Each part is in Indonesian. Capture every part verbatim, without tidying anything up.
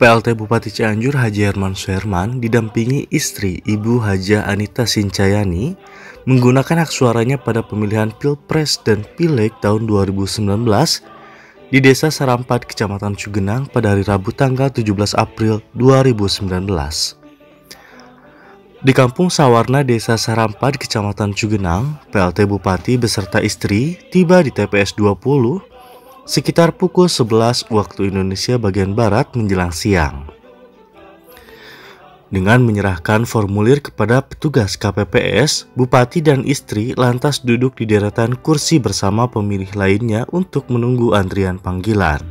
P L T Bupati Cianjur Haji Herman Suherman didampingi istri Ibu Haja Anita Sincayani menggunakan hak suaranya pada pemilihan Pilpres dan Pileg tahun dua ribu sembilan belas di Desa Sarampad, Kecamatan Cugenang pada hari Rabu tanggal tujuh belas April dua ribu sembilan belas. Di Kampung Sawarna, Desa Sarampad, Kecamatan Cugenang, P L T Bupati beserta istri tiba di T P S dua puluh sekitar pukul sebelas waktu Indonesia bagian Barat menjelang siang. Dengan menyerahkan formulir kepada petugas K P P S, Bupati dan istri lantas duduk di deretan kursi bersama pemilih lainnya untuk menunggu antrian panggilan.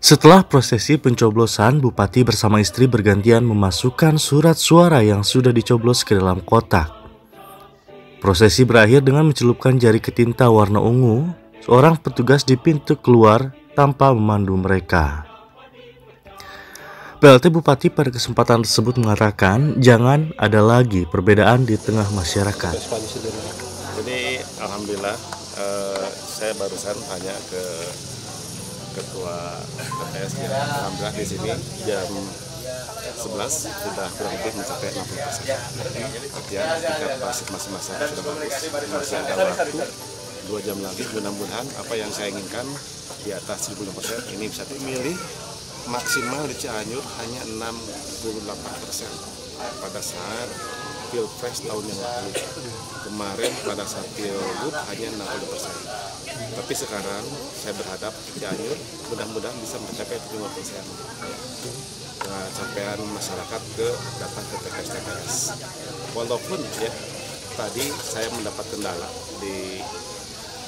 Setelah prosesi pencoblosan, Bupati bersama istri bergantian memasukkan surat suara yang sudah dicoblos ke dalam kotak. Prosesi berakhir dengan mencelupkan jari ke tinta warna ungu, seorang petugas di pintu keluar tanpa memandu mereka. P L T Bupati pada kesempatan tersebut mengatakan, jangan ada lagi perbedaan di tengah masyarakat. Jadi alhamdulillah, eh, saya barusan tanya ke ketua K P P S, ya, alhamdulillah di sini jam sebelas sudah kurang lebih mencapai enam puluh persen. Artinya kapasitas masing-masing sudah bagus. Masih ada waktu dua jam lagi, mudah-mudahan apa yang saya inginkan di atas seribu persen ini bisa dimilih. Maksimal di Cianjur hanya enam puluh delapan persen pada saat Pilpres tahun yang lalu. Kemarin pada saat Pilgub hanya enam puluh persen. Tapi sekarang saya berhadap Cianjur mudah-mudahan bisa mencapai tujuh puluh persen. Nah, capaian masyarakat ke datang ke T P S T P S. Walaupun ya tadi saya mendapat kendala di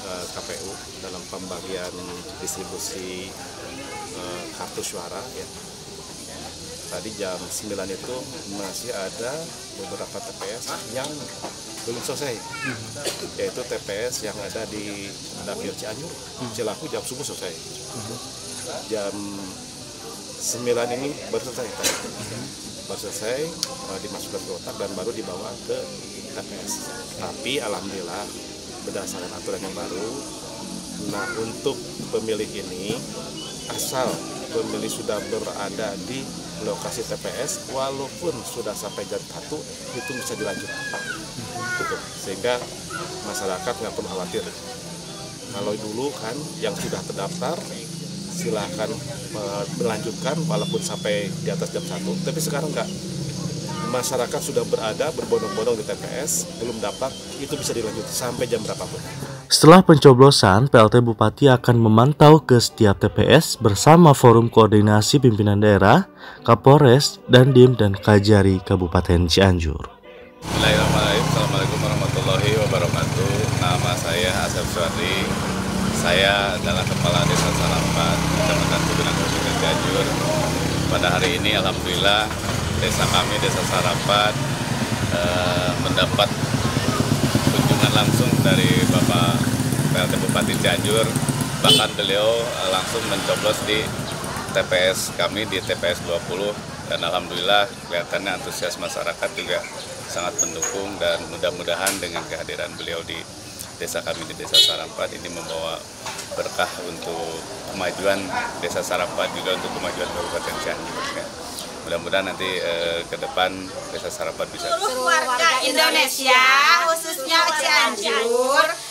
uh, K P U dalam pembagian distribusi uh, kartu suara ya. Tadi jam sembilan itu masih ada beberapa T P S yang belum selesai, yaitu T P S yang ada di dapil Cianjur, Cilaku jam subuh selesai. Jam sembilan ini baru selesai, baru selesai dimasukkan ke kotak dan baru dibawa ke T P S. Tapi alhamdulillah berdasarkan aturan yang baru, nah untuk pemilih ini asal pemilih sudah berada di lokasi T P S, walaupun sudah sampai jam satu itu bisa dilanjut, gitu. Sehingga masyarakat nggak perlu khawatir. Kalau dulu kan yang sudah terdaftar silahkan melanjutkan walaupun sampai di atas jam satu, tapi sekarang enggak. Masyarakat sudah berada berbondong-bondong di T P S, belum dapat, itu bisa dilanjut sampai jam berapapun. Setelah pencoblosan, P L T Bupati akan memantau ke setiap T P S bersama Forum Koordinasi Pimpinan Daerah, Kapolres, Dandim, dan Kajari Kabupaten Cianjur. Bismillahirrahmanirrahim. Assalamualaikum warahmatullahi wabarakatuh. Nama saya Asep. Saya adalah Kepala Desa Sarapat, Kecamatan Cugenang, Kabupaten Cianjur. Pada hari ini, alhamdulillah, desa kami, Desa Sarapat, eh, mendapat kunjungan langsung dari Bapak P L T Bupati Cianjur. Bahkan beliau eh, langsung mencoblos di T P S kami, di T P S dua puluh. Dan alhamdulillah, kelihatannya antusias masyarakat juga sangat mendukung. Dan mudah-mudahan dengan kehadiran beliau di desa kami di Desa Sarampad ini membawa berkah untuk kemajuan Desa Sarampad, juga untuk kemajuan Kabupaten Cianjur. Mudah-mudahan nanti eh, ke depan Desa Sarampad bisa. Seluruh warga Indonesia, khususnya Cianjur,